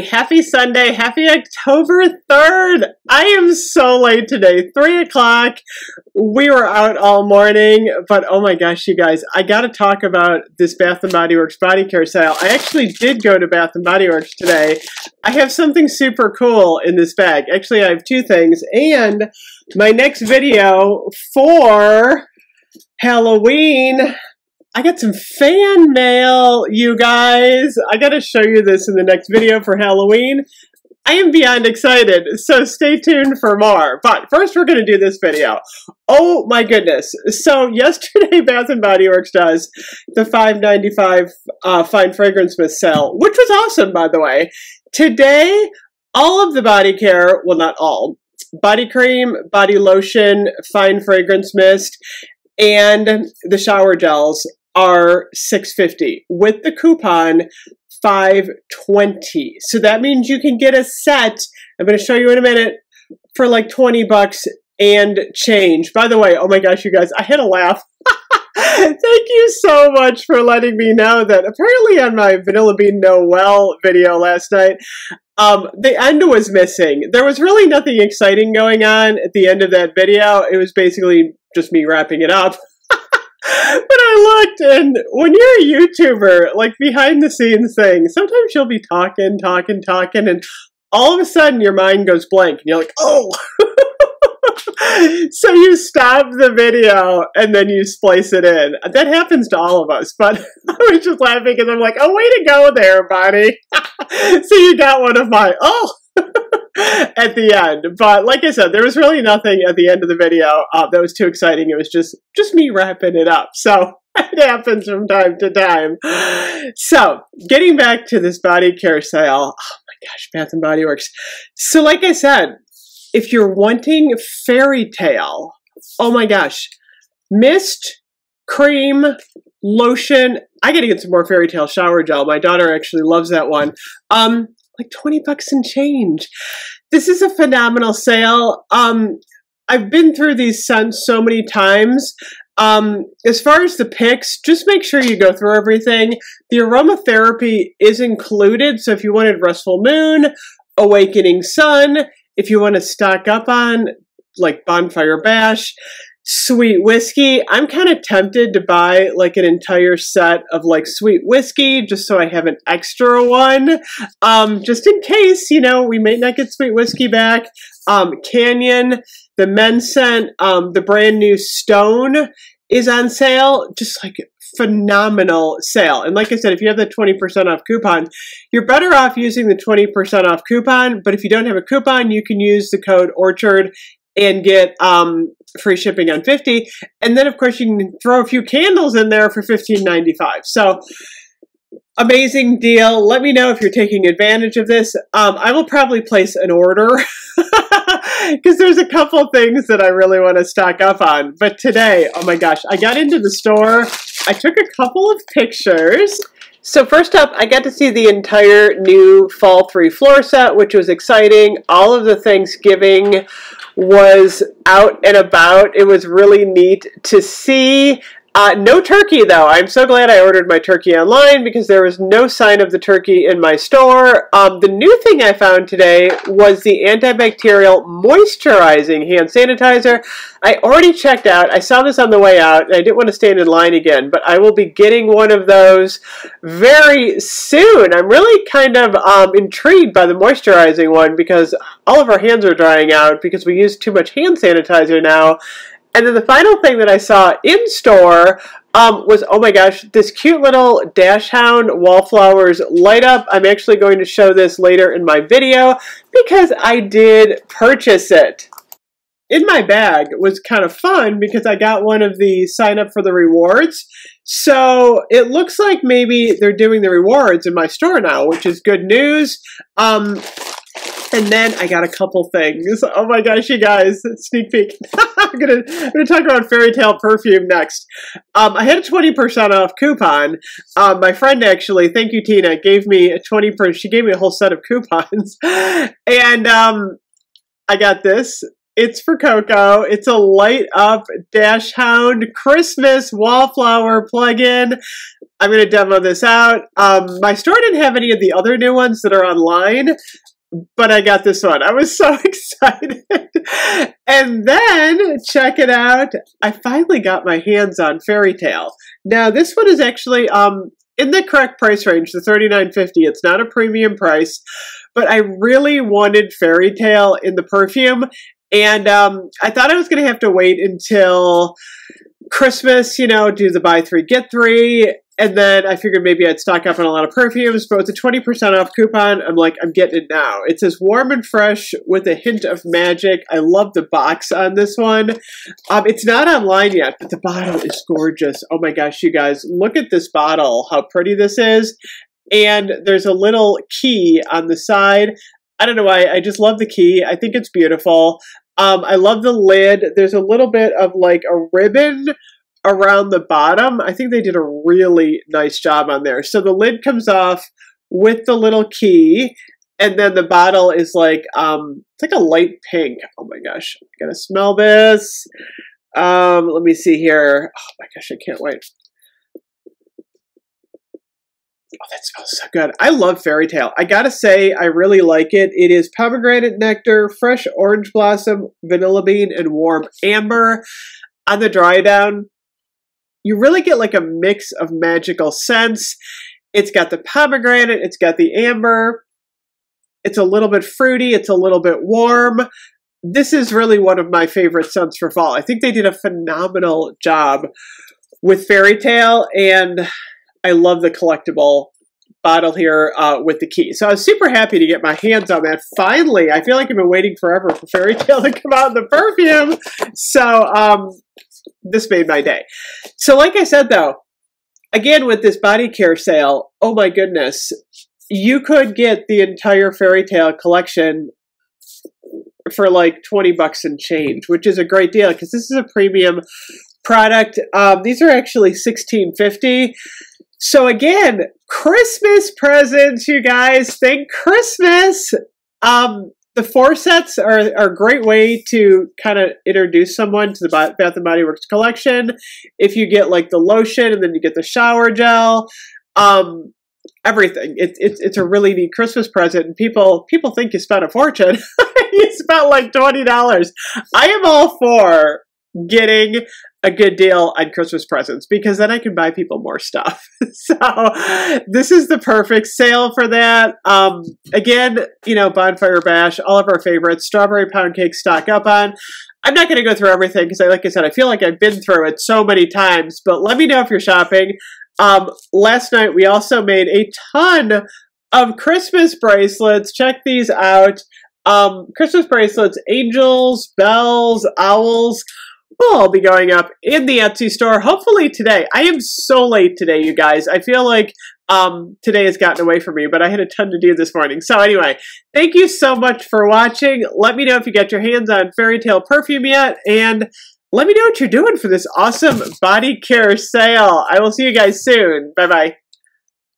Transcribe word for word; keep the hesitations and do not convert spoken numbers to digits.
Happy Sunday, happy October third. I am so late today, three o'clock. We were out all morning, but oh my gosh, you guys, I gotta talk about this Bath and Body Works body care sale. I actually did go to Bath and Body Works today. I have something super cool in this bag. Actually, I have two things, and my next video for Halloween, I got some fan mail, you guys. I gotta show you this in the next video for Halloween. I am beyond excited, so stay tuned for more. But first, we're gonna do this video. Oh my goodness. So yesterday, Bath and Body Works does the five ninety-five uh, Fine Fragrance Mist sale, which was awesome, by the way. Today, all of the body care, well, not all, body cream, body lotion, Fine Fragrance Mist, and the shower gels are six fifty with the coupon five twenty. So that means you can get a set, I'm going to show you in a minute, for like twenty bucks and change. By the way, oh my gosh, you guys, I had a laugh. Thank you so much for letting me know that apparently on my Vanilla Bean Noel video last night, Um, the end was missing. There was really nothing exciting going on at the end of that video. It was basically just me wrapping it up. But I looked, and when you're a YouTuber, like behind the scenes thing, sometimes you'll be talking, talking, talking, and all of a sudden your mind goes blank, and you're like, oh! So you stop the video, and then you splice it in. That happens to all of us, but I was just laughing, and I'm like, oh, way to go there, buddy. So you got one of my, oh, at the end. But like I said, there was really nothing at the end of the video uh, that was too exciting. It was just, just me wrapping it up. So it happens from time to time. So getting back to this body care sale, oh my gosh, Bath and Body Works. So like I said, if you're wanting Fairytale, oh my gosh, mist, cream, lotion. I gotta get some more Fairytale shower gel. My daughter actually loves that one. Um, like twenty bucks and change. This is a phenomenal sale. Um, I've been through these scents so many times. Um, as far as the picks, just make sure you go through everything. The aromatherapy is included. So if you wanted Restful Moon, Awakening Sun, if you want to stock up on like Bonfire Bash, Sweet Whiskey, I'm kind of tempted to buy like an entire set of like Sweet Whiskey just so I have an extra one, um, just in case, you know, we may not get Sweet Whiskey back. Um, Canyon, the men's scent, um, the brand new Stone is on sale, just like phenomenal sale. And like I said, if you have the twenty percent off coupon, you're better off using the twenty percent off coupon, but if you don't have a coupon, you can use the code Orchard and get um, free shipping on fifty. And then, of course, you can throw a few candles in there for fifteen ninety-five. So, amazing deal. Let me know if you're taking advantage of this. Um, I will probably place an order because there's a couple things that I really want to stock up on. But today, oh my gosh, I got into the store. I took a couple of pictures. So first up, I got to see the entire new Fall three floor set, which was exciting. All of the Thanksgiving was out and about. It was really neat to see. Uh, no turkey, though. I'm so glad I ordered my turkey online because there was no sign of the turkey in my store. Um, the new thing I found today was the antibacterial moisturizing hand sanitizer. I already checked out. I saw this on the way out, and I didn't want to stand in line again, but I will be getting one of those very soon. I'm really kind of um, intrigued by the moisturizing one because all of our hands are drying out because we use too much hand sanitizer now. And then the final thing that I saw in store um, was, oh my gosh, this cute little Dash Hound Wallflowers light up. I'm actually going to show this later in my video because I did purchase it. In my bag was kind of fun because I got one of the sign up for the rewards. So it looks like maybe they're doing the rewards in my store now, which is good news. Um, And then I got a couple things. Oh my gosh, you guys, sneak peek. I'm gonna, I'm gonna talk about Fairytale Perfume next. Um, I had a twenty percent off coupon. Um, my friend actually, thank you, Tina, gave me a twenty percent, she gave me a whole set of coupons. And um, I got this. It's for Coco. It's a light up Dash Hound Christmas wallflower plug-in. I'm going to demo this out. Um, my store didn't have any of the other new ones that are online, but I got this one. I was so excited. And then, check it out, I finally got my hands on Fairytale. Now, this one is actually um, in the correct price range, the thirty-nine fifty. It's not a premium price, but I really wanted Fairytale in the perfume. And um, I thought I was going to have to wait until Christmas, you know, do the buy three, get three. And then I figured maybe I'd stock up on a lot of perfumes, but with a twenty percent off coupon, I'm like, I'm getting it now. It says warm and fresh with a hint of magic. I love the box on this one. Um, it's not online yet, but the bottle is gorgeous. Oh my gosh, you guys, look at this bottle, how pretty this is. And there's a little key on the side. I don't know why, I just love the key. I think it's beautiful. Um, I love the lid. There's a little bit of like a ribbon around the bottom. I think they did a really nice job on there. So the lid comes off with the little key, and then the bottle is like, um, it's like a light pink. Oh my gosh, I gotta smell this. Um, let me see here. Oh my gosh, I can't wait. Oh, that smells so good. I love Fairytale. I gotta say, I really like it. It is pomegranate nectar, fresh orange blossom, vanilla bean, and warm amber. On the dry down, you really get like a mix of magical scents. It's got the pomegranate, it's got the amber. It's a little bit fruity, it's a little bit warm. This is really one of my favorite scents for fall. I think they did a phenomenal job with Fairytale, and I love the collectible bottle here uh, with the key. So I was super happy to get my hands on that. Finally, I feel like I've been waiting forever for Fairytale to come out in the perfume. So um, this made my day. So like I said, though, again, with this body care sale, oh my goodness, you could get the entire Fairytale collection for like twenty bucks and change, which is a great deal because this is a premium product. Um, these are actually sixteen fifty. So again, Christmas presents, you guys. Thank Christmas. Um, the four sets are, are a great way to kind of introduce someone to the Bath and Body Works collection. If you get like the lotion and then you get the shower gel, um, everything. It's it, it's a really neat Christmas present, and people people think you spent a fortune. You spent like twenty dollars. I am all for getting a good deal on Christmas presents because then I can buy people more stuff. So this is the perfect sale for that. Um, again, you know, Bonfire Bash, all of our favorites, strawberry pound cake stock up on. I'm not going to go through everything because, I, like I said, I feel like I've been through it so many times, but let me know if you're shopping. Um, last night, we also made a ton of Christmas bracelets. Check these out. Um, Christmas bracelets, angels, bells, owls, will all be going up in the Etsy store, hopefully today. I am so late today, you guys. I feel like um, today has gotten away from me, but I had a ton to do this morning. So anyway, thank you so much for watching. Let me know if you got your hands on Fairytale Perfume yet, and let me know what you're doing for this awesome body care sale. I will see you guys soon. Bye-bye.